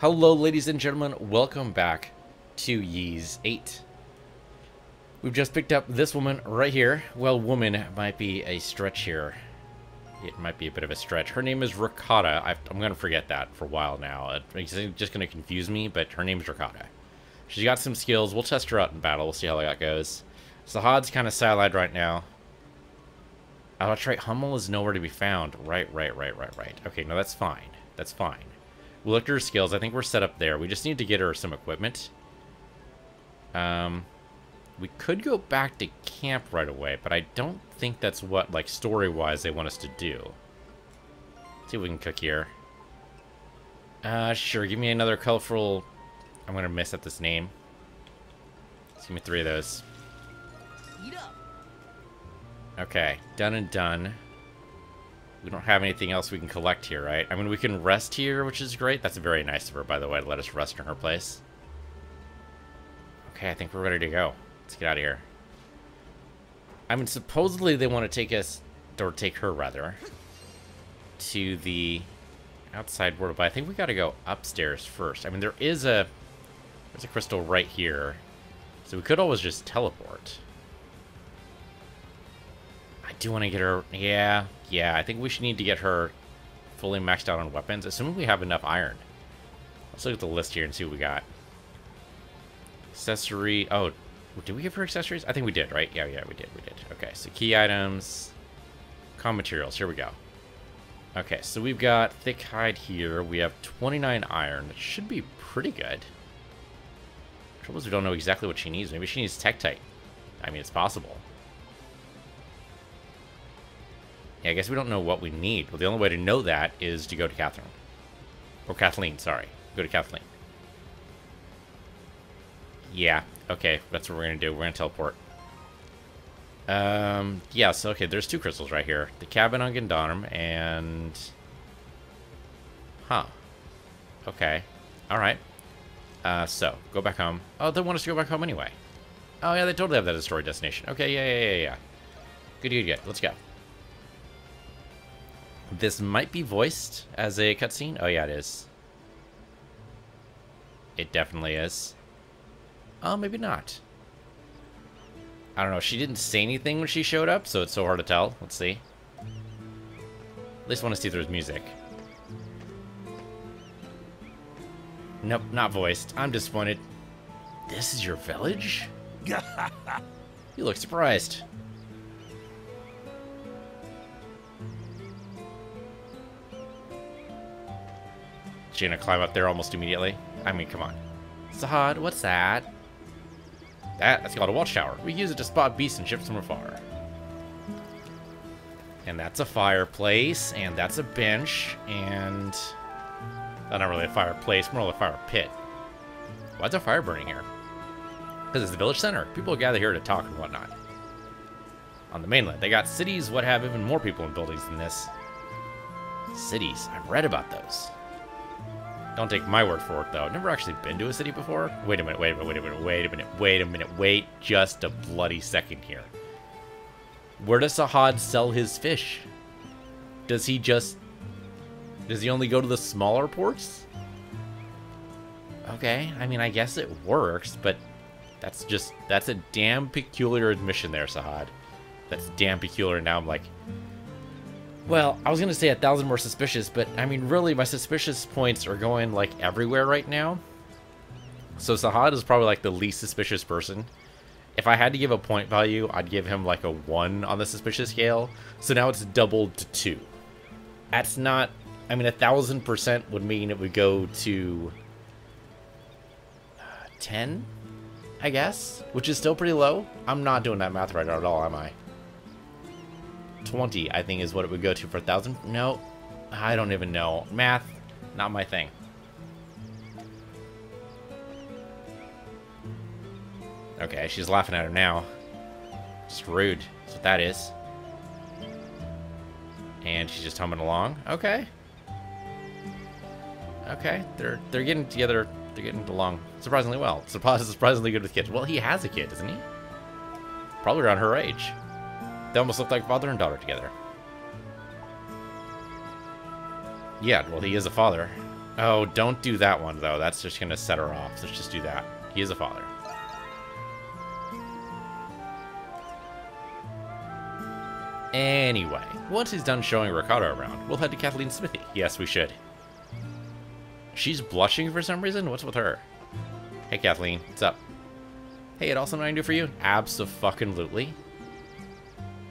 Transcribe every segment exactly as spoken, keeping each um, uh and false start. Hello, ladies and gentlemen. Welcome back to Ys the eighth. We've just picked up this woman right here. Well, woman might be a stretch here. It might be a bit of a stretch. Her name is Ricotta. I've, I'm going to forget that for a while now. It's just going to confuse me, but her name is Ricotta. She's got some skills. We'll test her out in battle. We'll see how that goes. Sahad's kind of sidelined right now. Oh, that's right. Hummel is nowhere to be found. Right, right, right, right, right. Okay, no, that's fine. That's fine. We looked at her skills. I think we're set up there. We just need to get her some equipment. Um, we could go back to camp right away, but I don't think that's what, like, story-wise they want us to do. Let's see if we can cook here. Uh, sure. Give me another colorful... I'm going to mess up this name. Let's give me three of those. Okay. Done and done. We don't have anything else we can collect here, right? I mean, we can rest here, which is great. That's very nice of her, by the way, to let us rest in her place. Okay, I think we're ready to go. Let's get out of here. I mean, supposedly they want to take us, or take her, rather, to the outside world, but I think we got to go upstairs first. I mean, there is a, there's a crystal right here, so we could always just teleport. I do want to get her, yeah... Yeah, I think we should need to get her fully maxed out on weapons, assuming we have enough iron. Let's look at the list here and see what we got. Accessory... Oh, did we give her accessories? I think we did, right? Yeah, yeah, we did, we did. Okay, so key items, comm materials, here we go. Okay, so we've got thick hide here. We have twenty-nine iron. It should be pretty good. The trouble is we don't know exactly what she needs. Maybe she needs Tektite. I mean, it's possible. Yeah, I guess we don't know what we need. Well, the only way to know that is to go to Catherine. Or Kathleen, sorry. Go to Kathleen. Yeah, okay. That's what we're going to do. We're going to teleport. Um, yeah, so, okay, there's two crystals right here. The cabin on Gendarme and... Huh. Okay. Alright. Uh, so, go back home. Oh, they want us to go back home anyway. Oh, yeah, they totally have that as a story destination. Okay, yeah, yeah, yeah, yeah. Good, good, good. Let's go. This might be voiced as a cutscene. Oh, yeah, it is. It definitely is. Oh, maybe not. I don't know. She didn't say anything when she showed up, so it's so hard to tell. Let's see. At least I want to see if there's music. Nope, not voiced. I'm disappointed. This is your village? You look surprised. She's gonna climb up there almost immediately. I mean, come on. Sahad, what's that? That, that's called a watchtower. We use it to spot beasts and ships from afar. And that's a fireplace, and that's a bench, and... Oh, not really a fireplace, more like a fire pit. Why's a fire burning here? Because it's the village center. People gather here to talk and whatnot. On the mainland, they got cities what have even more people in buildings than this. Cities, I've read about those. Don't take my word for it, though. I've never actually been to a city before. Wait a minute, wait a minute, wait a minute, wait a minute, wait a minute, wait just a bloody second here. Where does Sahad sell his fish? Does he just... Does he only go to the smaller ports? Okay, I mean, I guess it works, but that's just... That's a damn peculiar admission there, Sahad. That's damn peculiar. Now I'm like... Well, I was going to say a thousand more suspicious, but, I mean, really, my suspicious points are going, like, everywhere right now. So Sahad is probably, like, the least suspicious person. If I had to give a point value, I'd give him, like, a one on the suspicious scale. So now it's doubled to two. That's not... I mean, a thousand percent would mean it would go to... Uh, ten, I guess? Which is still pretty low. I'm not doing that math right at all, am I? twenty, I think, is what it would go to for a thousand. No, I don't even know. Math, not my thing. Okay, she's laughing at her now. It's rude. That's what that is. And she's just humming along. Okay. Okay, they're they're getting together. They're getting along surprisingly well. Surprisingly good with kids. Well, he has a kid, doesn't he? Probably around her age. They almost look like father and daughter together. Yeah, well, he is a father. Oh, don't do that one, though. That's just going to set her off. Let's just do that. He is a father. Anyway, once he's done showing Ricotta around, we'll head to Kathleen's smithy. Yes, we should. She's blushing for some reason? What's with her? Hey, Kathleen. What's up? Hey, Adol, something I can do for you? Abso-fucking-lutely.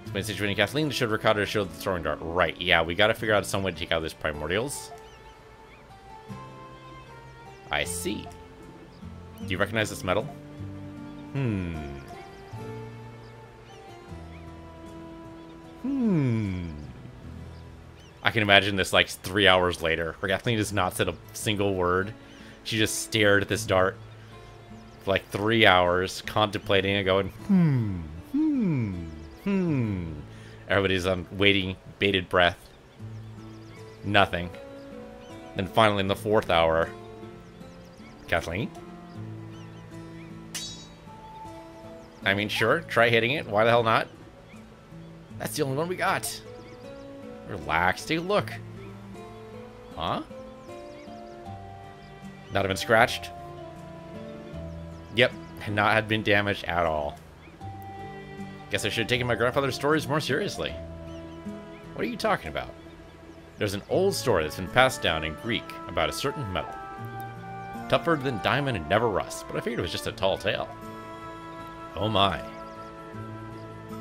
It's been situating Kathleen to show Ricotta to show the throwing dart. Right, yeah, we gotta figure out some way to take out those primordials. I see. Do you recognize this metal? Hmm. Hmm. I can imagine this like three hours later, where Kathleen has not said a single word. She just stared at this dart for like three hours, contemplating and going, hmm, hmm, hmm. Everybody's um, waiting, bated breath. Nothing. Then finally in the fourth hour, Kathleen? I mean, sure, try hitting it. Why the hell not? That's the only one we got. Relax, take a look. Huh? Not even scratched? Yep, and not had been damaged at all. Guess I should have taken my grandfather's stories more seriously. What are you talking about? There's an old story that's been passed down in Greek about a certain metal. Tougher than diamond and never rust, but I figured it was just a tall tale. Oh my.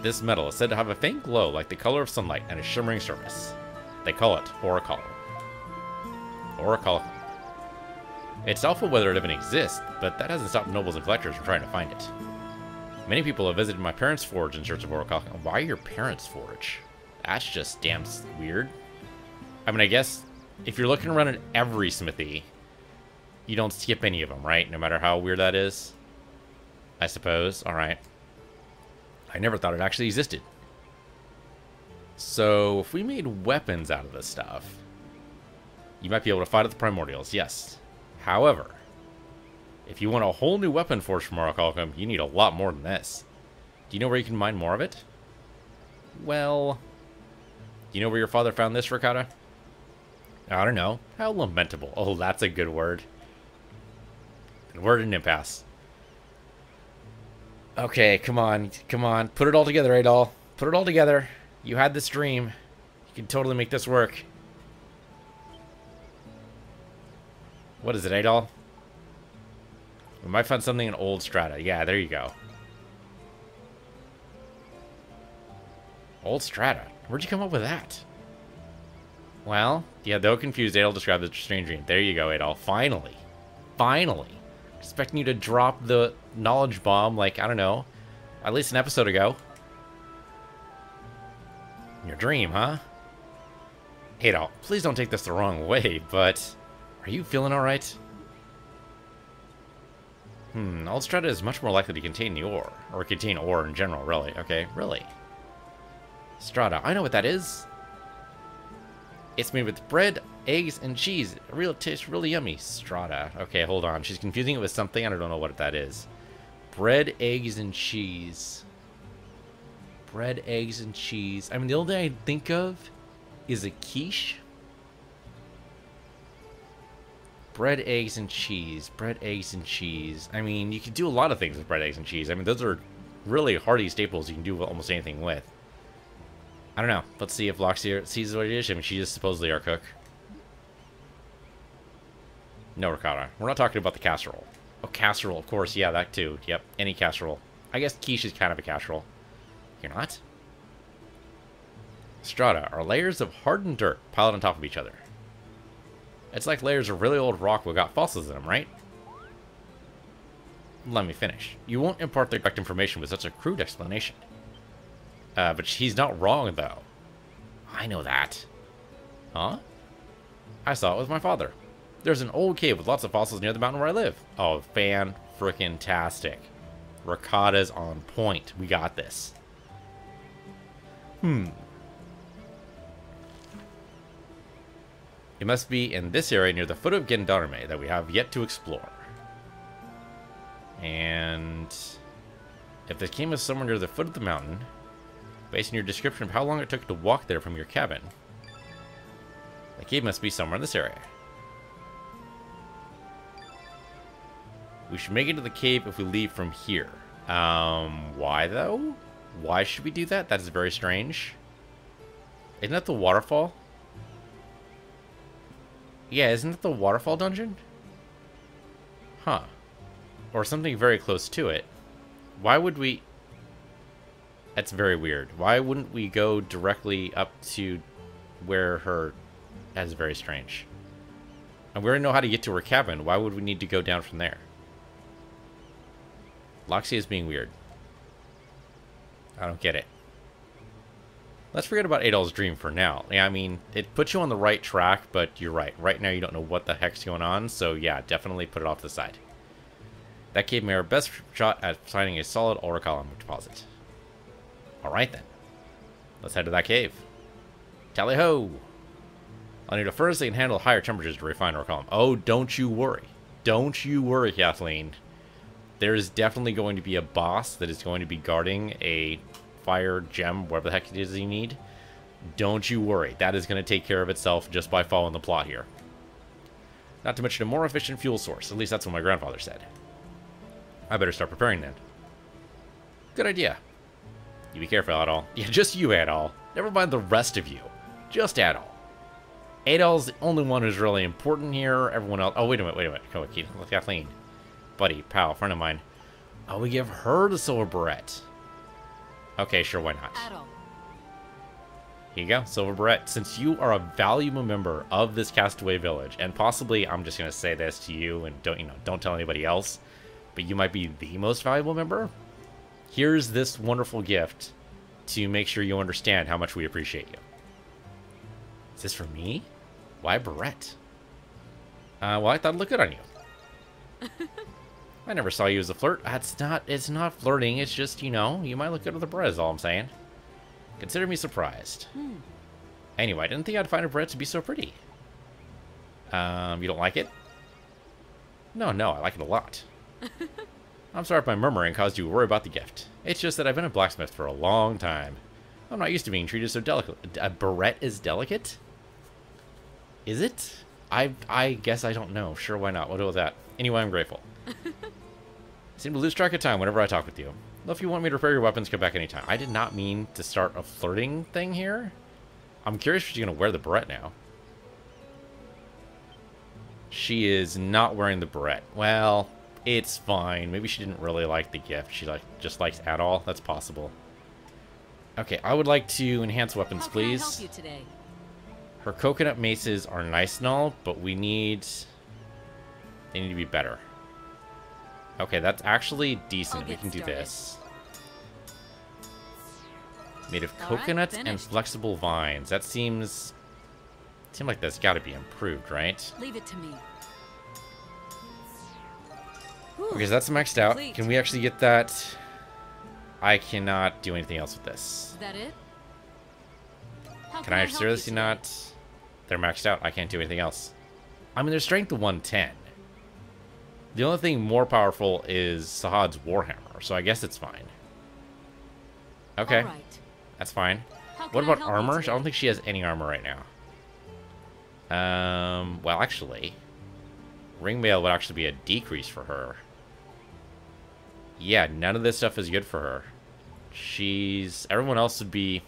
This metal is said to have a faint glow like the color of sunlight and a shimmering surface. They call it Orichalcum. Orichalcum. It's doubtful whether it even exists, but that hasn't stopped nobles and collectors from trying to find it. Many people have visited my parents' forge in search of Orichalcum. Why your parents' forge? That's just damn weird. I mean, I guess if you're looking around at every smithy, you don't skip any of them, right? No matter how weird that is, I suppose. All right. I never thought it actually existed. So if we made weapons out of this stuff, you might be able to fight at the primordials. Yes. However, if you want a whole new weapon forged from Orichalcum, you need a lot more than this. Do you know where you can mine more of it? Well, do you know where your father found this, Ricotta? I don't know. How lamentable. Oh, that's a good word. We're at an impasse. Okay, come on. Come on. Put it all together, Adol. Put it all together. You had this dream. You can totally make this work. What is it, Adol? We might find something in old strata. Yeah, there you go. Old strata? Where'd you come up with that? Well, yeah, though confused, Adol described the strange dream. There you go, Adol. Finally. Finally. Expecting you to drop the knowledge bomb, like, I don't know, at least an episode ago. Your dream, huh? Hey, Adol, please don't take this the wrong way, but are you feeling alright? Hmm, old strata is much more likely to contain the ore, or contain ore in general, really. Okay, really. Strata, I know what that is. It's made with bread, eggs, and cheese. It really tastes really yummy. Strata. Okay, hold on. She's confusing it with something. I don't know what that is. Bread, eggs, and cheese. Bread, eggs, and cheese. I mean, the only thing I think of is a quiche. Bread, eggs, and cheese. Bread, eggs, and cheese. I mean, you can do a lot of things with bread, eggs, and cheese. I mean, those are really hearty staples you can do almost anything with. I don't know. Let's see if Laxia sees what it is. I mean, she is supposedly our cook. No, Ricotta. We're not talking about the casserole. Oh, casserole, of course. Yeah, that too. Yep, any casserole. I guess quiche is kind of a casserole. You're not? Strata are layers of hardened dirt piled on top of each other. It's like layers of really old rock with got fossils in them, right? Let me finish. You won't impart the correct information with such a crude explanation. Uh, but he's not wrong, though. I know that. Huh? I saw it with my father. There's an old cave with lots of fossils near the mountain where I live. Oh, fan-frickin-tastic. Ricotta's on point. We got this. Hmm. It must be in this area near the foot of Gendarme that we have yet to explore. And if the cave is somewhere near the foot of the mountain... Based on your description of how long it took to walk there from your cabin, the cave must be somewhere in this area. We should make it to the cave if we leave from here. Um, why though? Why should we do that? That is very strange. Isn't that the waterfall? Yeah, isn't that the waterfall dungeon? Huh. Or something very close to it. Why would we... That's very weird. Why wouldn't we go directly up to where her... That's very strange. And we already know how to get to her cabin. Why would we need to go down from there? Laxia is being weird. I don't get it. Let's forget about Adol's dream for now. Yeah, I mean, it puts you on the right track, but you're right. Right now, you don't know what the heck's going on, so yeah, definitely put it off the side. That gave me our best shot at finding a solid Orichalcum deposit. Alright then. Let's head to that cave. Tally-ho! I'll need a furnace that can handle higher temperatures to refine Orichalcum. Oh, don't you worry. Don't you worry, Kathleen. There is definitely going to be a boss that is going to be guarding a fire gem, whatever the heck it is you need. Don't you worry. That is going to take care of itself just by following the plot here. Not to mention a more efficient fuel source. At least that's what my grandfather said. I better start preparing then. Good idea. You be careful, Adol. Yeah, just you, Adol. Never mind the rest of you. Just Adol. Adol's the only one who's really important here. Everyone else... Oh, wait a minute, wait a minute. Come on, Keith. Look, Kathleen. Buddy, pal, friend of mine. Oh, we give her the silver barrette. Okay, sure, why not? Adol. Here you go, silver barrette. Since you are a valuable member of this castaway village, and possibly, I'm just gonna say this to you, and don't you know, don't tell anybody else, but you might be the most valuable member. Here's this wonderful gift to make sure you understand how much we appreciate you. Is this for me? Why barrette? Uh, well, I thought it looked good on you. I never saw you as a flirt. That's not, it's not flirting. It's just, you know, you might look good with a barrette is all I'm saying. Consider me surprised. Hmm. Anyway, I didn't think I'd find a barrette to be so pretty. Um, you don't like it? No, no, I like it a lot. I'm sorry if my murmuring caused you to worry about the gift. It's just that I've been a blacksmith for a long time. I'm not used to being treated so delicate. A barrette is delicate? Is it? I I guess I don't know. Sure, why not? We'll deal with that. Anyway, I'm grateful. I seem to lose track of time whenever I talk with you. Well, if you want me to repair your weapons, come back anytime. I did not mean to start a flirting thing here. I'm curious if she's going to wear the barrette now. She is not wearing the barrette. Well, it's fine. Maybe she didn't really like the gift. She like just likes Adol. That's possible. Okay, I would like to enhance weapons, How please. Can I help you today? Her coconut maces are nice and all, but we need... They need to be better. Okay, that's actually decent. We can started. do this. Made of All coconuts right, and flexible vines. That seems... Seems like that's got to be improved, right? Leave it to me. Okay, so that's maxed out. Complete. Can we actually get that? I cannot do anything else with this. Is that it? How can, can I seriously not? They're maxed out. I can't do anything else. I mean, their strength of one ten. The only thing more powerful is Sahad's Warhammer, so I guess it's fine. Okay. Right. That's fine. What about armor? I don't think she has any armor right now. Um, well, actually, ringmail would actually be a decrease for her. Yeah, none of this stuff is good for her. She's... Everyone else would be...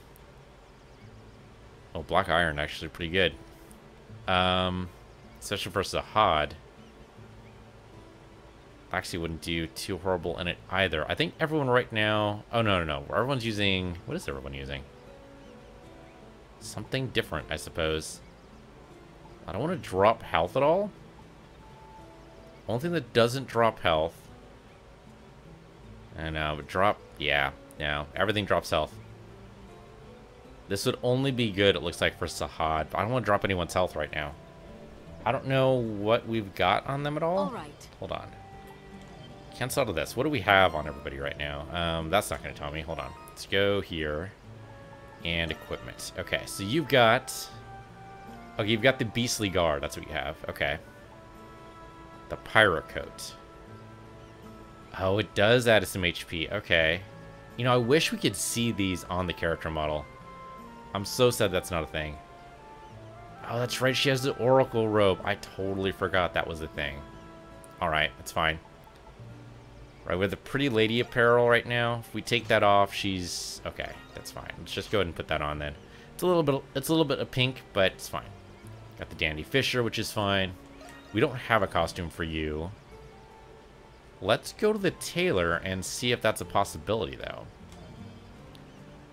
Oh, black iron, actually pretty good. Um, especially for Sahad. Actually wouldn't do too horrible in it either. I think everyone right now... Oh, no, no, no. Everyone's using... What is everyone using? Something different, I suppose. I don't want to drop health at all. Only thing that doesn't drop health... And uh, but drop... Yeah, no. Everything drops health. This would only be good, it looks like, for Sahad. But I don't want to drop anyone's health right now. I don't know what we've got on them at all. all right. Hold on. Cancel out of this. What do we have on everybody right now? Um, that's not going to tell me. Hold on. Let's go here. And equipment. Okay, so you've got... Okay, you've got the Beastly Guard. That's what you have. Okay. The Pyro Coat. Oh, it does add some H P. Okay. You know, I wish we could see these on the character model. I'm so sad that's not a thing. Oh, that's right. She has the Oracle Robe. I totally forgot that was a thing. Alright, that's fine. Right, we have the pretty lady apparel right now. If we take that off, she's... Okay, that's fine. Let's just go ahead and put that on then. It's a little bit, it's a little bit of pink, but it's fine. Got the Dandy Fisher, which is fine. We don't have a costume for you. Let's go to the tailor and see if that's a possibility, though.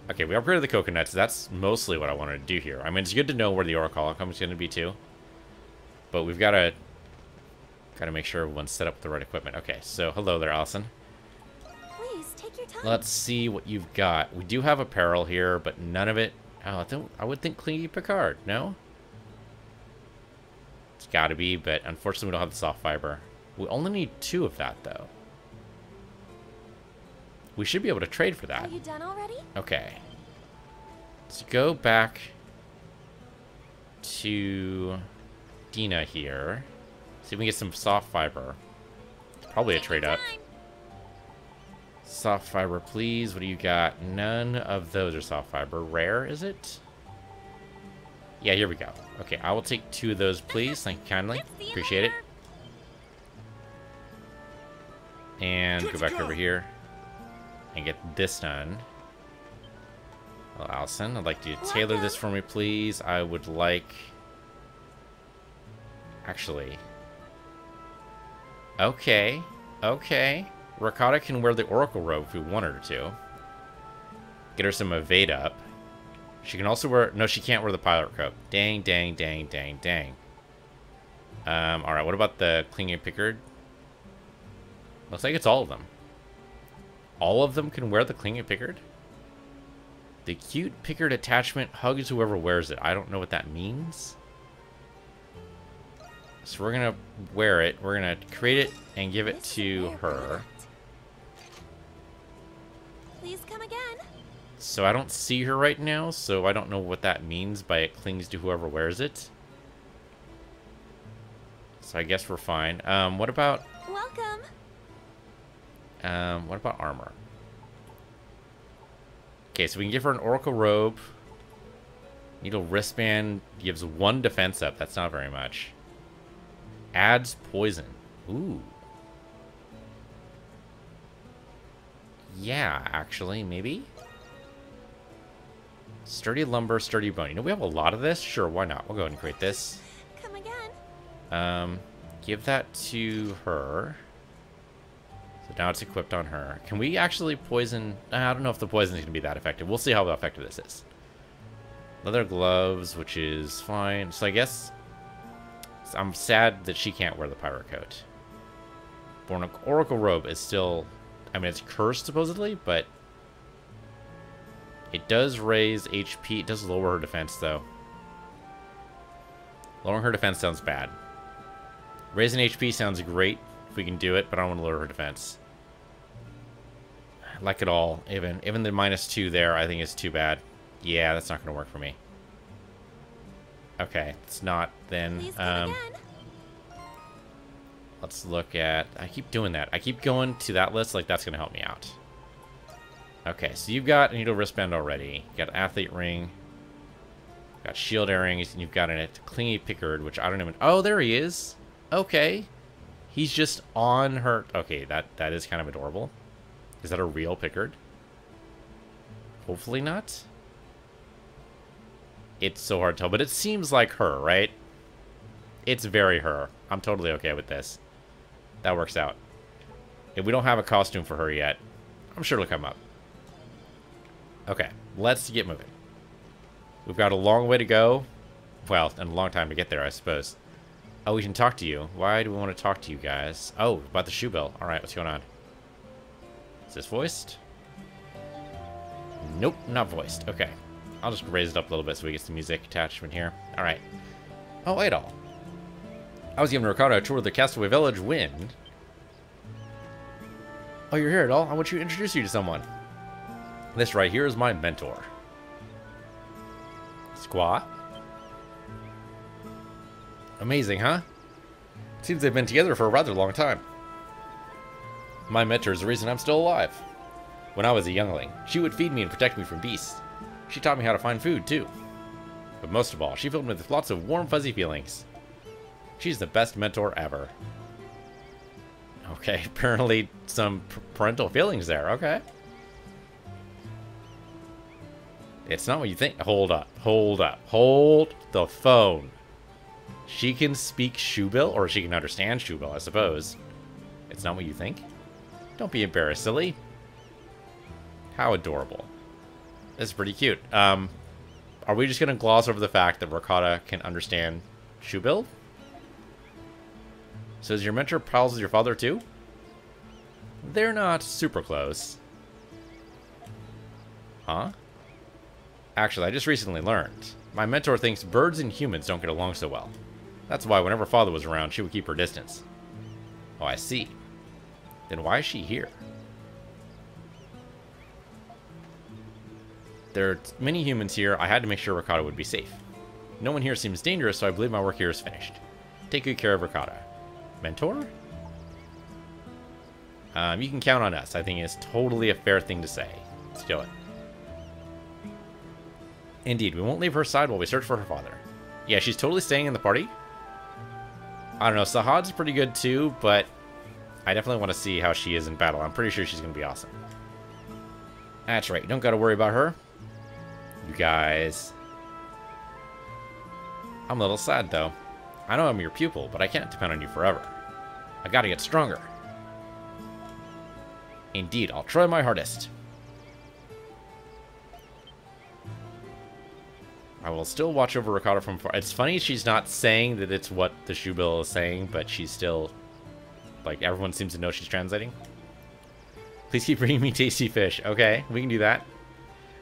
Okay, we upgraded the coconuts. That's mostly what I wanted to do here. I mean, it's good to know where the Orichalcum is going to be, too. But we've got to... Got to make sure everyone's set up with the right equipment. Okay, so hello there, Allison. Please, take your time. Let's see what you've got. We do have apparel here, but none of it... Oh, I, don't, I would think Clingy Picard, no? It's got to be, but unfortunately we don't have the soft fiber. We only need two of that, though. We should be able to trade for that. Are you done already? Okay. Let's go back to Dina here. See if we can get some soft fiber. Probably a trade up. Soft fiber, please. What do you got? None of those are soft fiber. Rare, is it? Yeah, here we go. Okay, I will take two of those, please. Thank you kindly. Appreciate it. And go back over here and get this done. Well, Allison, I'd like you to tailor this for me, please. I would like... Actually... Okay, okay. Ricotta can wear the Oracle robe if we want her to. Get her some evade up. She can also wear... No, she can't wear the pilot robe. Dang, dang, dang, dang, dang. Um, alright, what about the Clingy Picard? Looks like it's all of them. All of them can wear the Clingy Picard? The cute Picard attachment hugs whoever wears it. I don't know what that means. So we're going to wear it, we're going to create it, and give it to her. Please come again. So I don't see her right now, so I don't know what that means by it clings to whoever wears it. So I guess we're fine. Um, what about... Welcome. Um, what about armor? Okay, so we can give her an Oracle robe. Needle wristband gives one defense up, that's not very much. Adds poison. Ooh. Yeah, actually, maybe. Sturdy lumber, sturdy bone. You know, we have a lot of this. Sure, why not? We'll go ahead and create this. Come again. Um, give that to her. So now it's equipped on her. Can we actually poison? I don't know if the poison is going to be that effective. We'll see how effective this is. Leather gloves, which is fine. So I guess... I'm sad that she can't wear the pirate coat. Born Oracle robe is still... I mean, it's cursed, supposedly, but... It does raise H P. It does lower her defense, though. Lowering her defense sounds bad. Raising H P sounds great if we can do it, but I don't want to lower her defense. I like it all. Even, even the minus two there, I think, is too bad. Yeah, that's not going to work for me. Okay, it's not then. Um, let's look at... I keep doing that. I keep going to that list like that's going to help me out. Okay, so you've got a needle wristband already. You've got an athlete ring. You've got shield earrings. And you've got a Clingy Picard, which I don't even... Oh, there he is. Okay. He's just on her... Okay, that, that is kind of adorable. Is that a real Picard? Hopefully not. It's so hard to tell, but it seems like her, right? It's very her. I'm totally okay with this. That works out. If we don't have a costume for her yet, I'm sure it'll come up. Okay, let's get moving. We've got a long way to go. Well, and a long time to get there, I suppose. Oh, we can talk to you. Why do we want to talk to you guys? Oh, about the Shoebill. All right, what's going on? Is this voiced? Nope, not voiced. Okay. I'll just raise it up a little bit so we get some music attachment here. All right. Oh, Adol. I was giving Ricotta a tour of the Castaway Village Wind. Oh, you're here, Adol. I want you to introduce you to someone. This right here is my mentor. Squaw. Amazing, huh? Seems they've been together for a rather long time. My mentor is the reason I'm still alive. When I was a youngling, she would feed me and protect me from beasts. She taught me how to find food, too. But most of all, she filled me with lots of warm, fuzzy feelings. She's the best mentor ever. Okay, apparently some parental feelings there. Okay. It's not what you think. Hold up. Hold up. Hold the phone. She can speak Shoebill, or she can understand Shoebill, I suppose. It's not what you think? Don't be embarrassed, silly. How adorable. That's pretty cute. Um, are we just going to gloss over the fact that Ricotta can understand Shoebill? So is your mentor pals with your father, too? They're not super close. Huh? Actually, I just recently learned. My mentor thinks birds and humans don't get along so well. That's why whenever father was around, she would keep her distance. Oh, I see. Then why is she here? There are many humans here. I had to make sure Ricotta would be safe. No one here seems dangerous, so I believe my work here is finished. Take good care of Ricotta. Mentor? Um, you can count on us. I think it's totally a fair thing to say. Let's do it. Indeed, we won't leave her side while we search for her father. Yeah, she's totally staying in the party. I don't know, Sahad's pretty good too, but I definitely want to see how she is in battle. I'm pretty sure she's going to be awesome. That's right, you don't got to worry about her. You guys. I'm a little sad though. I know I'm your pupil, but I can't depend on you forever. I got to get stronger. Indeed, I'll try my hardest. I will still watch over Ricotta from far. It's funny she's not saying that it's what the Shoebill is saying, but she's still, like, everyone seems to know she's translating. Please keep bringing me tasty fish. Okay, we can do that.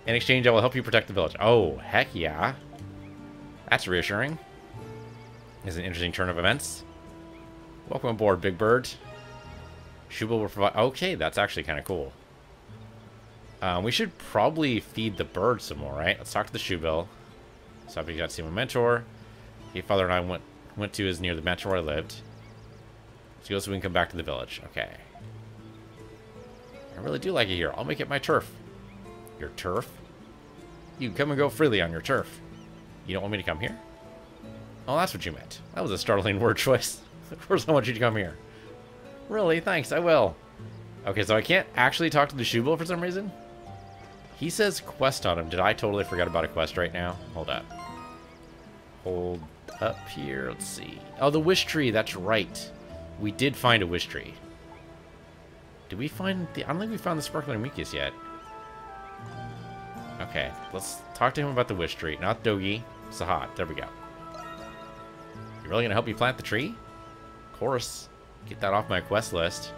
In exchange, I will help you protect the village. Oh, heck yeah. That's reassuring. It's an interesting turn of events. Welcome aboard, Big Bird. Shoebill will provide... Okay, that's actually kind of cool. Um, we should probably feed the bird some more, right? Let's talk to the Shoebill. So I've got to see my mentor. Your father and I went went to is near the mansion where I lived. Let's go so we can come back to the village. Okay. I really do like it here. I'll make it my turf. Your turf? You can come and go freely on your turf. You don't want me to come here? Oh, that's what you meant. That was a startling word choice. Of course I want you to come here. Really? Thanks, I will. Okay, so I can't actually talk to the Shoebill for some reason? He says quest on him. Did I totally forget about a quest right now? Hold up. Hold up here. Let's see. Oh, the wish tree. That's right. We did find a wish tree. Did we find the... I don't think we found the Sparkling Amicus yet. Okay. Let's talk to him about the wish tree. Not Dogi. Sahad. There we go. You really going to help me plant the tree? Of course. Get that off my quest list.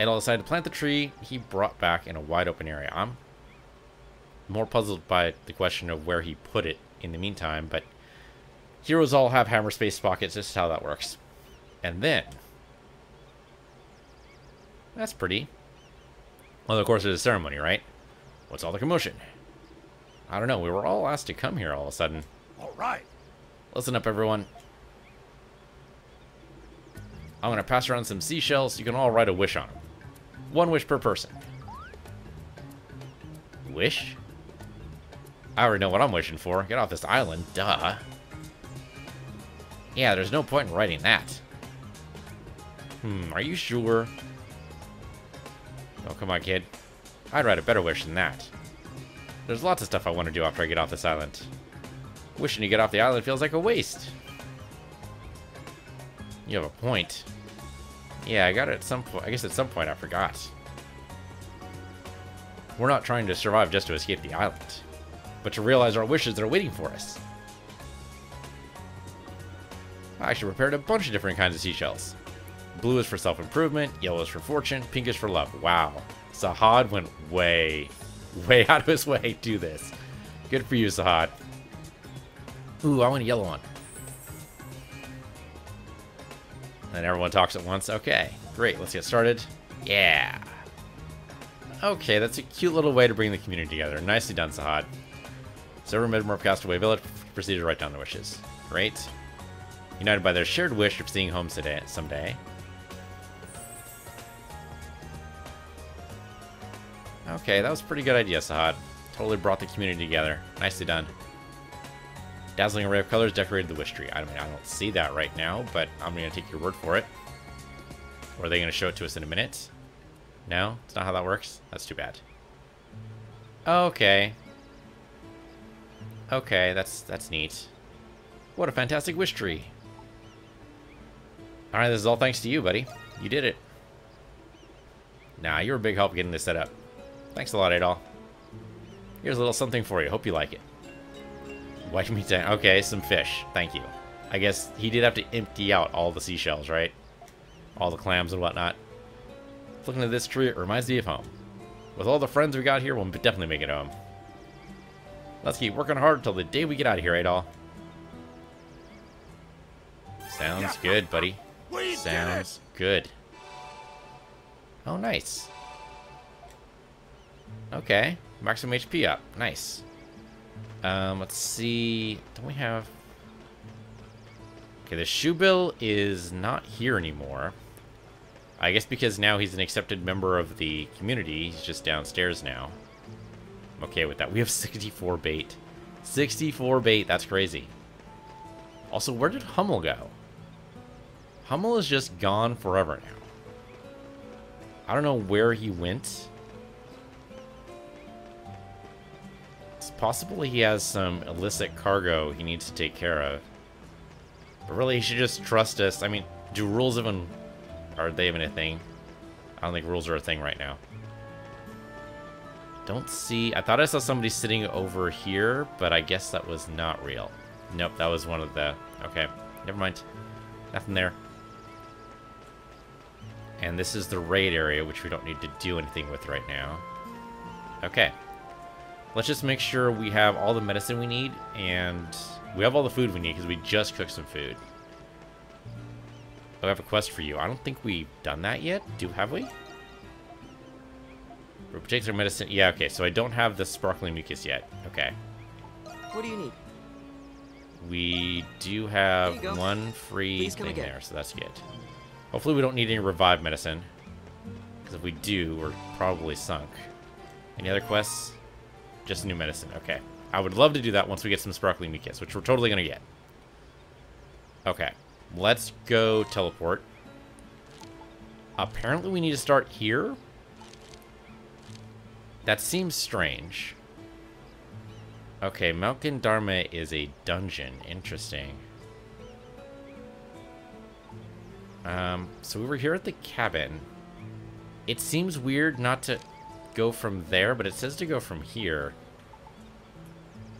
Adol decided to plant the tree he brought back in a wide open area. I'm more puzzled by the question of where he put it in the meantime, but heroes all have hammer space pockets. This is how that works. And then... That's pretty. Well, of course, there's a ceremony, right? What's all the commotion? I don't know. We were all asked to come here all of a sudden. All right. Listen up, everyone. I'm going to pass around some seashells. You can all write a wish on them. One wish per person. Wish? I already know what I'm wishing for. Get off this island, duh. Yeah, there's no point in writing that. Hmm, are you sure? Oh, come on, kid. I'd write a better wish than that. There's lots of stuff I want to do after I get off this island. Wishing to get off the island feels like a waste. You have a point. Yeah, I got it at some point. I guess at some point I forgot. We're not trying to survive just to escape the island, but to realize our wishes that are waiting for us. I actually prepared a bunch of different kinds of seashells. Blue is for self-improvement, yellow is for fortune, pink is for love. Wow. Sahad went way, way out of his way to do this. Good for you, Sahad. Ooh, I want a yellow one. And everyone talks at once. Okay, great. Let's get started. Yeah. Okay, that's a cute little way to bring the community together. Nicely done, Sahad. Silver Midmorph Castaway Village proceeded to write down the wishes. Great. United by their shared wish of seeing home today, someday. Okay, that was a pretty good idea, Sahad. Totally brought the community together. Nicely done. Dazzling array of colors decorated the wish tree. I mean, I don't see that right now, but I'm going to take your word for it. Or are they going to show it to us in a minute? No? It's not how that works? That's too bad. Okay. Okay, that's that's neat. What a fantastic wish tree. Alright, this is all thanks to you, buddy. You did it. Nah, you were a big help getting this set up. Thanks a lot, Adol. Here's a little something for you. Hope you like it. White meat tank. Okay, some fish. Thank you. I guess he did have to empty out all the seashells, right? All the clams and whatnot. Looking at this tree, it reminds me of home. With all the friends we got here, we'll definitely make it home. Let's keep working hard until the day we get out of here, Adol. Sounds good, buddy. Sounds good. Oh, nice. Okay. Maximum H P up. Nice. Um, let's see. Don't we have... Okay, the Shoebill is not here anymore. I guess because now he's an accepted member of the community. He's just downstairs now. I'm okay with that. We have sixty-four bait. sixty-four bait. That's crazy. Also, where did Hummel go? Hummel is just gone forever now. I don't know where he went. It's possible he has some illicit cargo he needs to take care of. But really, he should just trust us. I mean, do rules even... Are they even a thing? I don't think rules are a thing right now. Don't see... I thought I saw somebody sitting over here, but I guess that was not real. Nope, that was one of the... Okay, never mind. Nothing there. And this is the raid area, which we don't need to do anything with right now. Okay. Let's just make sure we have all the medicine we need, and we have all the food we need, because we just cooked some food. I have a quest for you. I don't think we've done that yet. Do have we? For particular medicine. Yeah, okay. So I don't have the sparkling mucus yet. Okay. What do you need? We do have one free thing there, so that's good. Hopefully we don't need any revive medicine. Because if we do, we're probably sunk. Any other quests? Just new medicine. Okay. I would love to do that once we get some sparkling mucus, which we're totally going to get. Okay. Let's go teleport. Apparently we need to start here. That seems strange. Okay, Malkindarma is a dungeon. Interesting. Um, so we were here at the cabin. It seems weird not to go from there, but it says to go from here.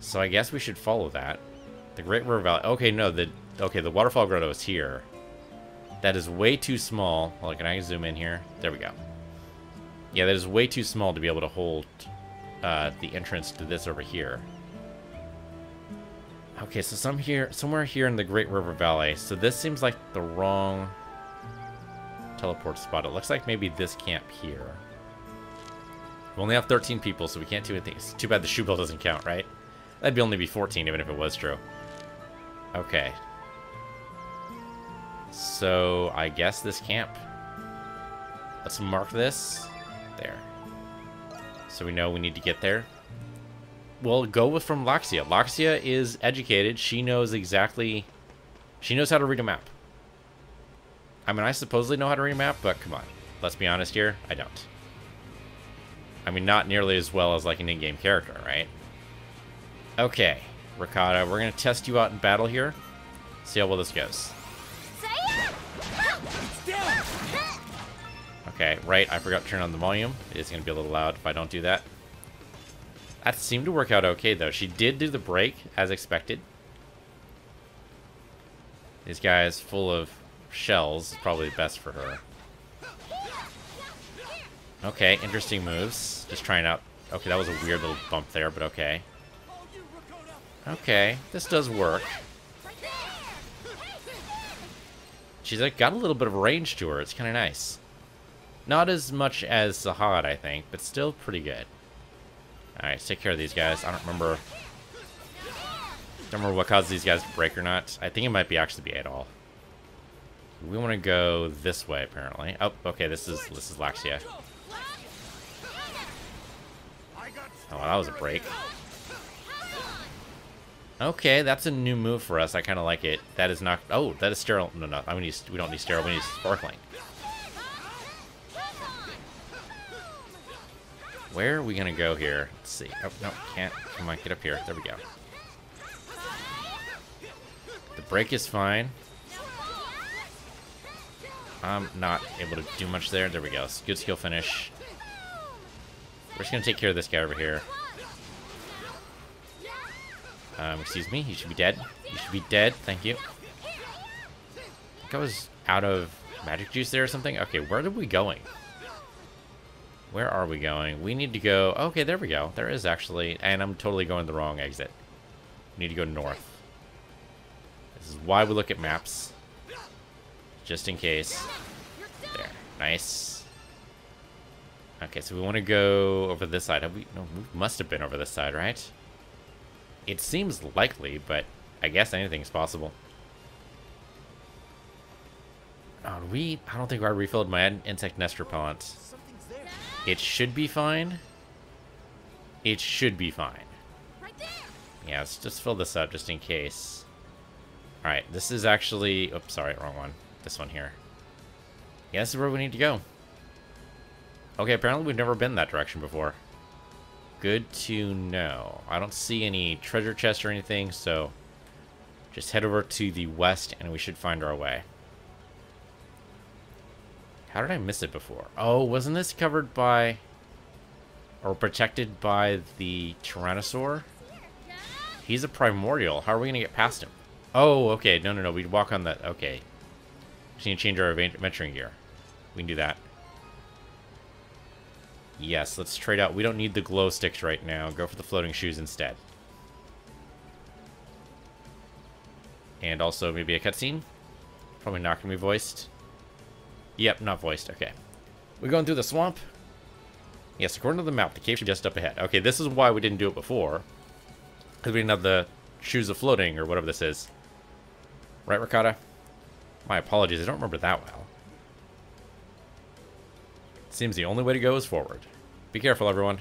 So I guess we should follow that. The Great River Valley. Okay, no, the... Okay, the Waterfall Grotto is here. That is way too small. Well, can I zoom in here? There we go. Yeah, that is way too small to be able to hold uh, the entrance to this over here. Okay, so some here, somewhere here in the Great River Valley. So this seems like the wrong teleport spot. It looks like maybe this camp here. We only have thirteen people, so we can't do anything. It's too bad the Shoebill doesn't count, right? That'd be only be fourteen, even if it was true. Okay. So, I guess this camp. Let's mark this. There. So we know we need to get there. We'll go with from Laxia. Laxia is educated. She knows exactly... She knows how to read a map. I mean, I supposedly know how to read a map, but come on. Let's be honest here. I don't. I mean, not nearly as well as like an in-game character, right? Okay, Ricotta, we're going to test you out in battle here. See how well this goes. Okay, right, I forgot to turn on the volume. It's going to be a little loud if I don't do that. That seemed to work out okay, though. She did do the break, as expected. These guys full of shells, probably best for her. Okay, interesting moves. Just trying out... Okay, that was a weird little bump there, but okay. Okay, this does work. She's like, got a little bit of range to her. It's kind of nice. Not as much as Sahad, I think, but still pretty good. Alright, take care of these guys. I don't remember... Don't remember what caused these guys to break or not. I think it might be actually be Adol. We want to go this way, apparently. Oh, okay, this is this is Laxia. Oh, that was a break. Okay, that's a new move for us. I kind of like it. That is not... Oh, that is sterile. No, no. I mean, we don't need sterile. We need sparkling. Where are we going to go here? Let's see. Oh, no. Can't. Come on. Get up here. There we go. The break is fine. I'm not able to do much there. There we go. Good skill finish. We're just going to take care of this guy over here. Um, excuse me, you should be dead. You should be dead, thank you. I think I was out of magic juice there or something. Okay, where are we going? Where are we going? We need to go... Okay, there we go. There is actually... And I'm totally going the wrong exit. We need to go north. This is why we look at maps. Just in case. There. Nice. Okay, so we want to go over this side. Have we... No, we must have been over this side, right? It seems likely, but I guess anything's possible. Oh, we... I don't think I refilled my insect nest repellent. It should be fine. It should be fine. Yeah, let's just fill this up just in case. Alright, this is actually... Oops, sorry, wrong one. This one here. Yeah, this is where we need to go. Okay, apparently we've never been that direction before. Good to know. I don't see any treasure chests or anything, so just head over to the west and we should find our way. How did I miss it before? Oh, wasn't this covered by or protected by the Tyrannosaur? He's a primordial. How are we going to get past him? Oh, okay. No, no, no. We'd walk on that. Okay. Just need to change our adventuring gear. We can do that. Yes, let's trade out. We don't need the glow sticks right now. Go for the floating shoes instead. And also maybe a cutscene. Probably not going to be voiced. Yep, not voiced. Okay. We're going through the swamp. Yes, according to the map, the cave should be just up ahead. Okay, this is why we didn't do it before. Because we didn't have the shoes of floating or whatever this is. Right, Ricotta? My apologies, I don't remember that well. Seems the only way to go is forward. Be careful, everyone.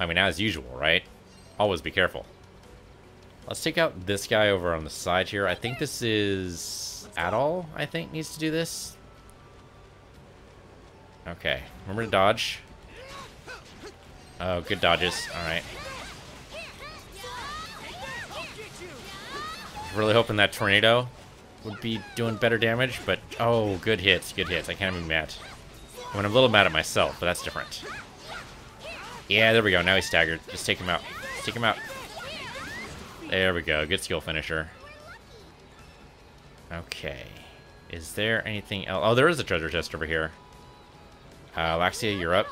I mean, as usual, right? Always be careful. Let's take out this guy over on the side here. I think this is... Adol, I think, needs to do this. Okay. Remember to dodge. Oh, good dodges. Alright. Really hoping that tornado would be doing better damage, but... Oh, good hits, good hits. I can't even be mad. I mean, I'm a little mad at myself, but that's different. Yeah, there we go. Now he's staggered. Just take him out. Just take him out. There we go. Good skill finisher. Okay. Is there anything else? Oh, there is a treasure chest over here. Uh, Laxia, you're up.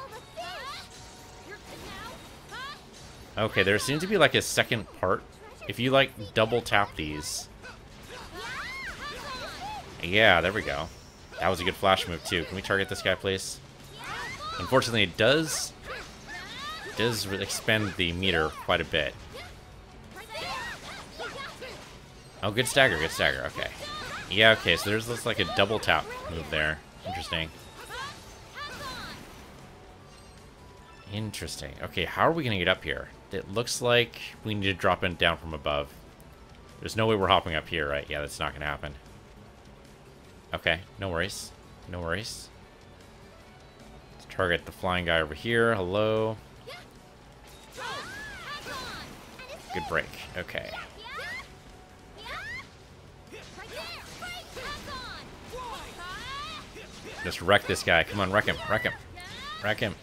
Okay, there seems to be like a second part. If you like double tap these. Yeah, there we go. That was a good flash move, too. Can we target this guy, please? Unfortunately, it does... does expend the meter quite a bit. Oh, good stagger, good stagger. Okay. Yeah, okay, so there's this, like, a double tap move there. Interesting. Interesting. Okay, how are we going to get up here? It looks like we need to drop in down from above. There's no way we're hopping up here, right? Yeah, that's not going to happen. Okay, no worries. No worries. Let's target the flying guy over here. Hello. Good break. Okay. Just wreck this guy. Come on, wreck him. Wreck him. Wreck him.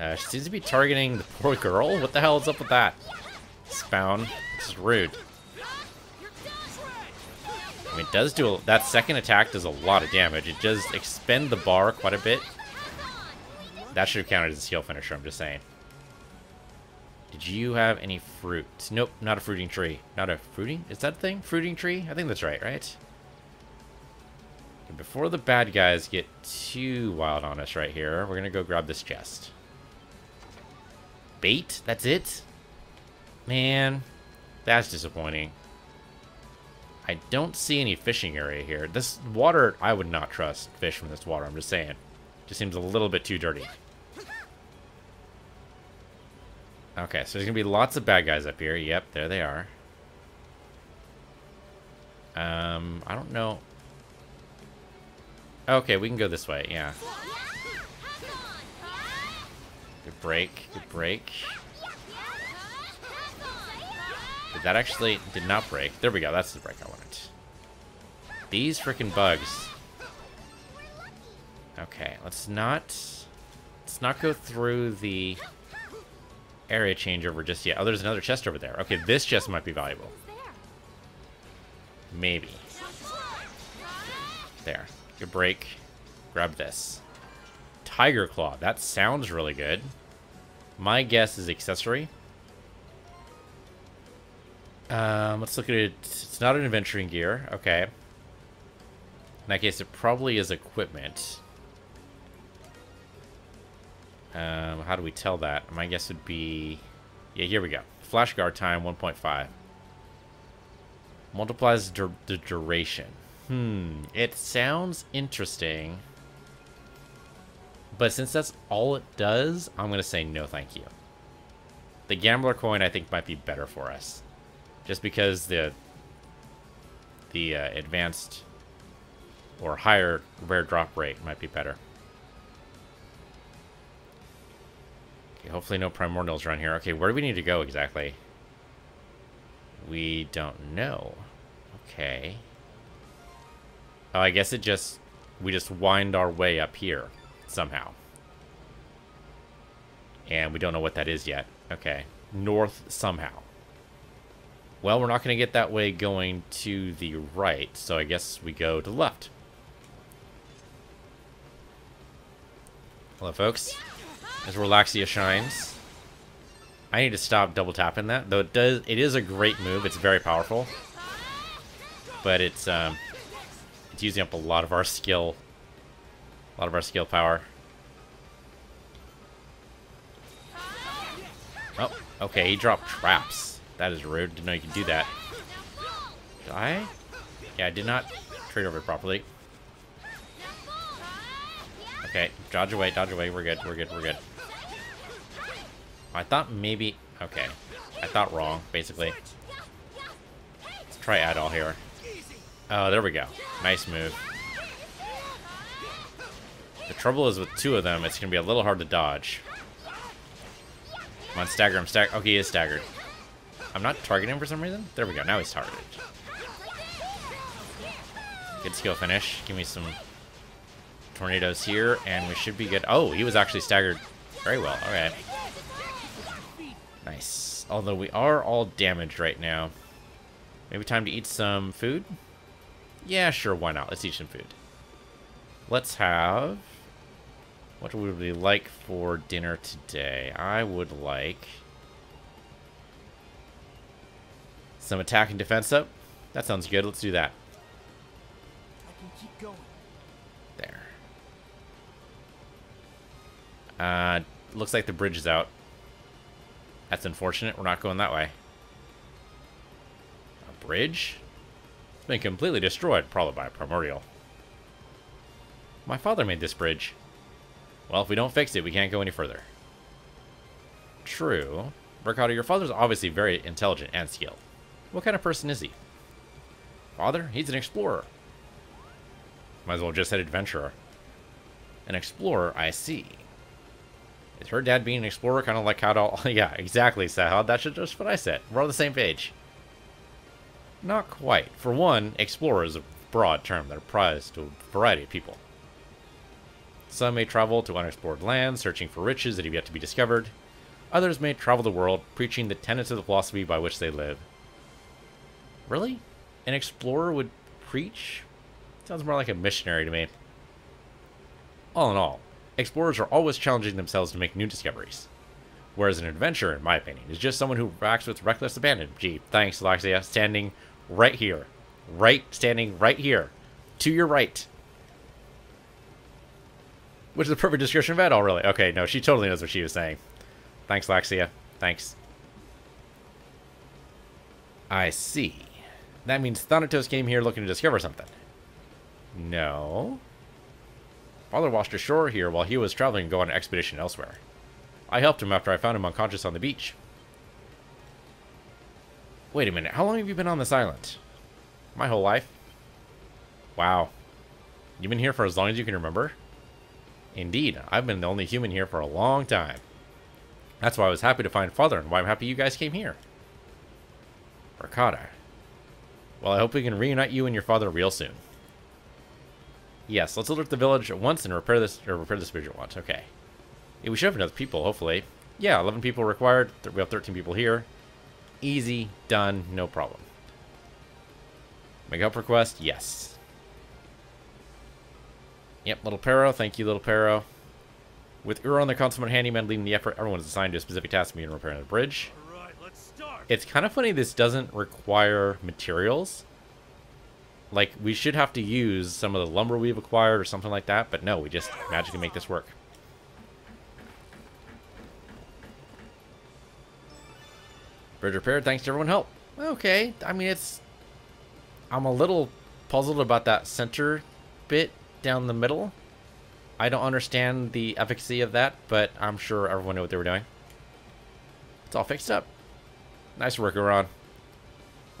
Uh, she seems to be targeting the poor girl. What the hell is up with that? Spawn. This is rude. I mean, it does do a, that second attack does a lot of damage. It does expend the bar quite a bit. That should have counted as a skill finisher, I'm just saying. Did you have any fruit? Nope, not a fruiting tree. Not a fruiting? Is that a thing? Fruiting tree? I think that's right, right? And before the bad guys get too wild on us right here, we're going to go grab this chest. Bait? That's it? Man, that's disappointing. I don't see any fishing area here. This water, I would not trust fish from this water, I'm just saying. Just seems a little bit too dirty. Okay, so there's gonna be lots of bad guys up here. Yep, there they are. Um, I don't know. Okay, we can go this way, yeah. Good break, good break. Did that actually, did not break. There we go, that's the break I wanted. These freaking bugs. Okay, let's not, let's not go through the area changeover just yet. Oh, there's another chest over there. Okay, this chest might be valuable. Maybe. There. Good break. Grab this. Tiger Claw. That sounds really good. My guess is accessory. Um, let's look at it. It's not an adventuring gear. Okay. In that case, it probably is equipment. Um, how do we tell that? My guess would be... Yeah, here we go. Flash guard time, one point five. Multiplies dur the duration. Hmm. It sounds interesting. But since that's all it does, I'm going to say no thank you. The Gambler coin, I think, might be better for us. Just because the, the uh, advanced or higher rare drop rate might be better. Hopefully no primordials around here. Okay, where do we need to go exactly? We don't know. Okay. Oh, I guess it just... We just wind our way up here somehow. And we don't know what that is yet. Okay. North somehow. Well, we're not going to get that way going to the right, so I guess we go to the left. Hello, folks. As Laxia shines. I need to stop double tapping that. Though it does, it is a great move. It's very powerful. But it's um it's using up a lot of our skill. A lot of our skill power. Oh, okay, he dropped traps. That is rude. Didn't know you could do that. Did I? Yeah, I did not trade over properly. Okay, dodge away, dodge away, we're good, we're good, we're good. I thought maybe... Okay. I thought wrong, basically. Let's try Adol here. Oh, there we go. Nice move. The trouble is with two of them, it's going to be a little hard to dodge. Come on, stagger him, stagger. Okay, he is staggered. I'm not targeting him for some reason. There we go, now he's targeted. Good skill finish. Give me some tornadoes here, and we should be good. Oh, he was actually staggered very well. All right. Nice. Although we are all damaged right now. Maybe time to eat some food? Yeah, sure, why not? Let's eat some food. Let's have... What would we like for dinner today? I would like... Some attack and defense up. That sounds good. Let's do that. I can keep going. There. Uh, looks like the bridge is out. That's unfortunate. We're not going that way. A bridge? It's been completely destroyed, probably by a primordial. My father made this bridge. Well, if we don't fix it, we can't go any further. True. Ricotta, your father's obviously very intelligent and skilled. What kind of person is he? Father? He's an explorer. Might as well just said adventurer. An explorer, I see. Is her dad being an explorer kind of like how to... All, yeah, exactly, Sahad. That's just what I said. We're on the same page. Not quite. For one, explorer is a broad term that applies to a variety of people. Some may travel to unexplored lands, searching for riches that have yet to be discovered. Others may travel the world, preaching the tenets of the philosophy by which they live. Really? An explorer would preach? Sounds more like a missionary to me. All in all, explorers are always challenging themselves to make new discoveries. Whereas an adventurer, in my opinion, is just someone who acts with reckless abandon. Gee, thanks, Laxia. Standing right here. Right, standing right here. To your right. Which is the perfect description of Adol, really. Okay, no, she totally knows what she was saying. Thanks, Laxia. Thanks. I see. That means Thanatos came here looking to discover something. No. Father washed ashore here while he was traveling to go on an expedition elsewhere. I helped him after I found him unconscious on the beach. Wait a minute. How long have you been on this island? My whole life. Wow. You've been here for as long as you can remember? Indeed. I've been the only human here for a long time. That's why I was happy to find Father and why I'm happy you guys came here. Ricotta. Well, I hope we can reunite you and your father real soon. Yes, let's alert the village at once and repair this or repair this bridge at once. Okay. Yeah, we should have enough people, hopefully. Yeah, eleven people required. We have thirteen people here. Easy. Done. No problem. Make up request. Yes. Yep, little Pero. Thank you, little Pero. With Uro and the consummate handyman leading the effort, everyone is assigned to a specific task, meaning repairing the bridge. All right, let's start. It's kind of funny this doesn't require materials. Like, we should have to use some of the lumber we've acquired or something like that, but no, we just magically make this work. Bridge repaired, thanks to everyone's help. Okay, I mean, it's... I'm a little puzzled about that center bit down the middle. I don't understand the efficacy of that, but I'm sure everyone knew what they were doing. It's all fixed up. Nice work, Ron.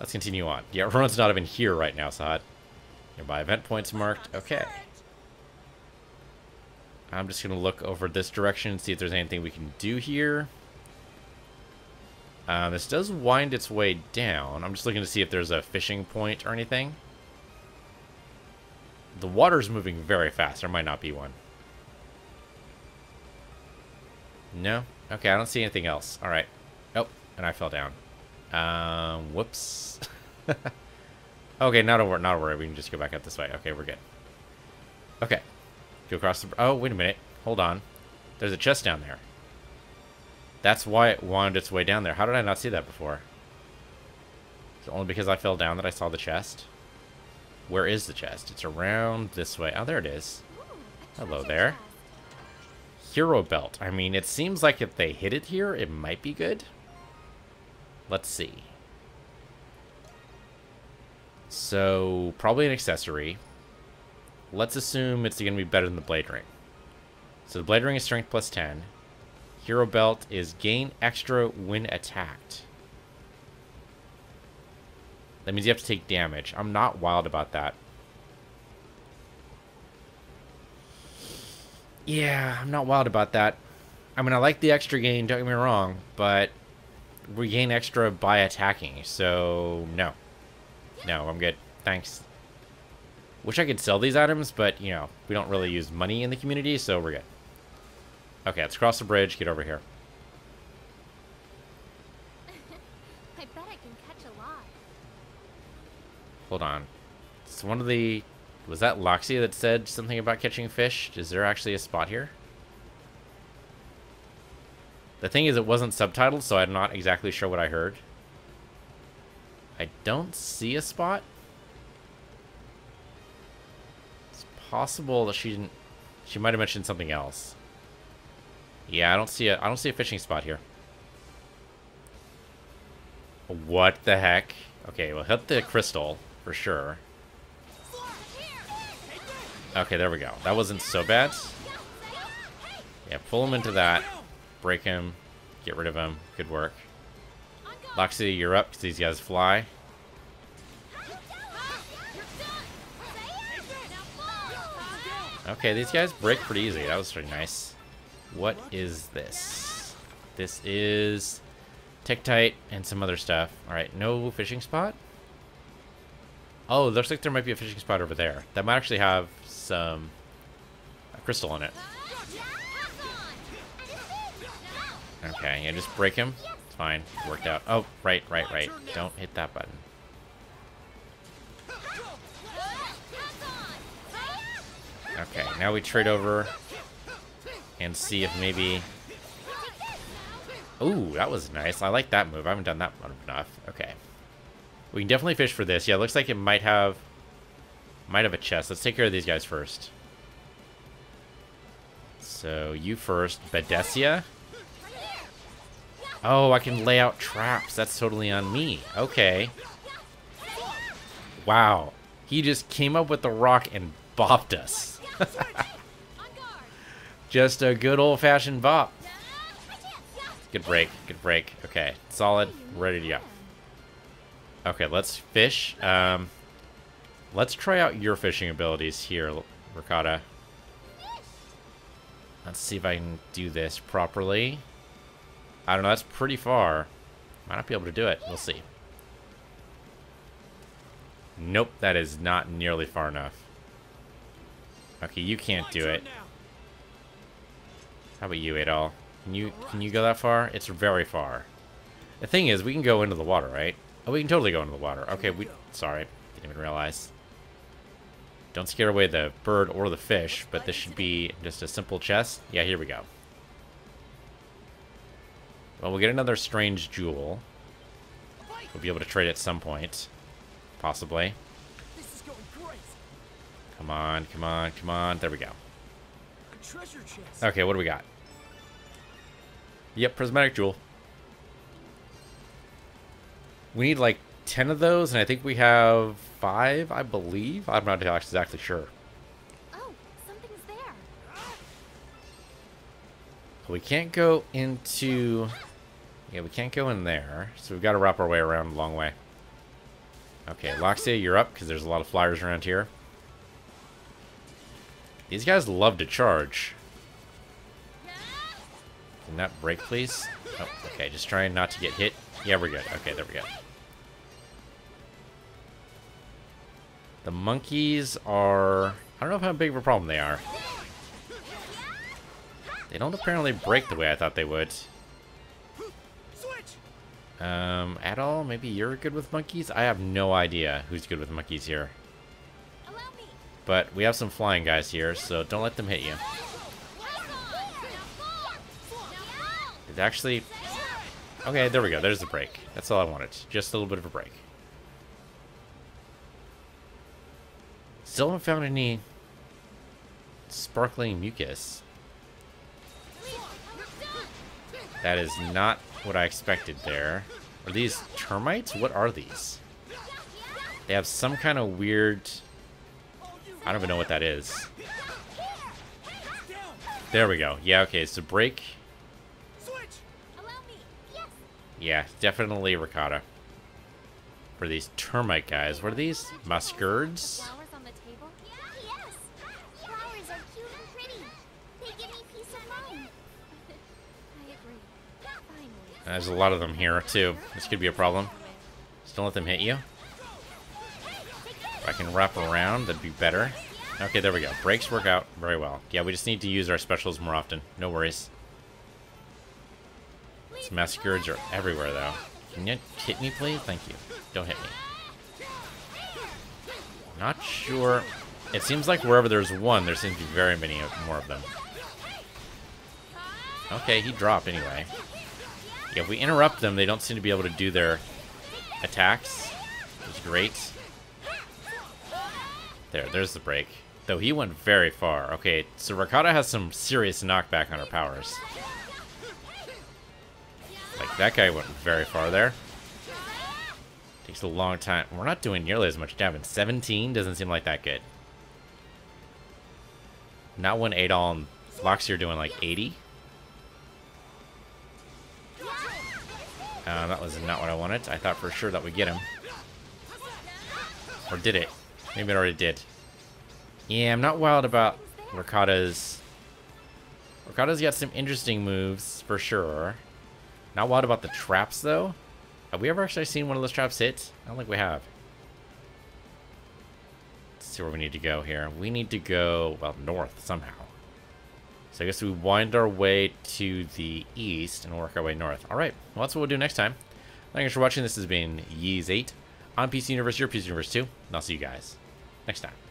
Let's continue on. Yeah, Ron's not even here right now, Sahad. Nearby event points marked. Okay. I'm just going to look over this direction and see if there's anything we can do here. Uh, this does wind its way down. I'm just looking to see if there's a fishing point or anything. The water's moving very fast. There might not be one. No? Okay, I don't see anything else. Alright. Oh, and I fell down. Um, whoops. Okay, not a, not a worry. We can just go back up this way. Okay, we're good. Okay. Go across the... Oh, wait a minute. Hold on. There's a chest down there. That's why it wound its way down there. How did I not see that before? It's only because I fell down that I saw the chest. Where is the chest? It's around this way. Oh, there it is. Hello there. Hero belt. I mean, it seems like if they hit it here, it might be good. Let's see. So, probably an accessory. Let's assume it's going to be better than the blade ring. So the blade ring is strength plus ten. Hero belt is gain extra when attacked. That means you have to take damage. I'm not wild about that. Yeah, I'm not wild about that. I mean, I like the extra gain, don't get me wrong, but we gain extra by attacking, so no. No, I'm good. Thanks. Wish I could sell these items, but, you know, we don't really use money in the community, so we're good. Okay, let's cross the bridge, get over here. I bet I can catch a lot. Hold on. It's one of the... Was that Laxia that said something about catching fish? Is there actually a spot here? The thing is, it wasn't subtitled, so I'm not exactly sure what I heard. I don't see a spot. It's possible that she didn't... She might have mentioned something else. Yeah, I don't see a I don't see a fishing spot here. What the heck? Okay, we'll hit the crystal for sure. Okay, there we go. That wasn't so bad. Yeah, pull him into that. Break him. Get rid of him. Good work. Laxia, you're up because these guys fly. Okay, these guys break pretty easy. That was pretty nice. What is this? This is Tektite and some other stuff. Alright, no fishing spot? Oh, looks like there might be a fishing spot over there. That might actually have some a crystal in it. Okay, yeah, just break him. It's fine. Worked out. Oh, right, right, right. Don't hit that button. Okay, now we trade over. And see if maybe... Ooh, that was nice. I like that move. I haven't done that one enough. Okay. We can definitely fish for this. Yeah, it looks like it might have... Might have a chest. Let's take care of these guys first. So, you first. Badesia. Oh, I can lay out traps. That's totally on me. Okay. Wow. He just came up with the rock and bopped us. Just a good old-fashioned bop. Good break. Good break. Okay. Solid. Ready to go. Okay, let's fish. Um, let's try out your fishing abilities here, Ricotta. Let's see if I can do this properly. I don't know, that's pretty far. Might not be able to do it. We'll see. Nope, that is not nearly far enough. Okay, you can't do it. How about you, Adol? Can you can you go that far? It's very far. The thing is, we can go into the water, right? Oh, we can totally go into the water. Okay, we... Sorry, didn't even realize. Don't scare away the bird or the fish, but this should be just a simple chest. Yeah, here we go. Well, we'll get another strange jewel. We'll be able to trade at some point. Possibly. Come on, come on, come on. There we go. Okay, what do we got? Yep, prismatic jewel. We need like ten of those, and I think we have five, I believe. I'm not exactly sure. Oh, something's there. But we can't go into... Yeah, we can't go in there, so we've got to wrap our way around a long way. Okay, Laxia, you're up, because there's a lot of flyers around here. These guys love to charge. Can that break, please? Oh, okay, just trying not to get hit. Yeah, we're good. Okay, there we go. The monkeys are... I don't know how big of a problem they are. They don't apparently break the way I thought they would. Um, Adol, maybe you're good with monkeys? I have no idea who's good with monkeys here. But we have some flying guys here, so don't let them hit you. It's actually... Okay, there we go. There's the break. That's all I wanted. Just a little bit of a break. Still haven't found any sparkling mucus. That is not what I expected there. Are these termites? What are these? They have some kind of weird... I don't even know what that is. There we go. Yeah, okay, it's a break. Yeah, definitely Ricotta. For these termite guys. What are these? Muscards? There's a lot of them here, too. This could be a problem. Just don't let them hit you. If I can wrap around, that'd be better. Okay, there we go. Brakes work out very well. Yeah, we just need to use our specials more often. No worries. These masquerades are everywhere, though. Can you hit me, please? Thank you. Don't hit me. Not sure. It seems like wherever there's one, there seems to be very many more of them. Okay, he dropped anyway. Yeah, if we interrupt them, they don't seem to be able to do their attacks, which is great. There, there's the break. Though he went very far. Okay, so Ricotta has some serious knockback on her powers. Like, that guy went very far there. Takes a long time. We're not doing nearly as much damage. seventeen doesn't seem like that good. Not when Adol and Laxia are doing like eighty. Uh, that was not what I wanted. I thought for sure that we'd get him. Or did it? Maybe it already did. Yeah, I'm not wild about Ricotta's. Ricotta's got some interesting moves, for sure. Not wild about the traps, though. Have we ever actually seen one of those traps hit? I don't think we have. Let's see where we need to go here. We need to go, well, north somehow. So I guess we wind our way to the east and work our way north. All right, well, that's what we'll do next time. Thanks for watching. This has been Ys eight on P C Universe, your P C Universe two, and I'll see you guys next time.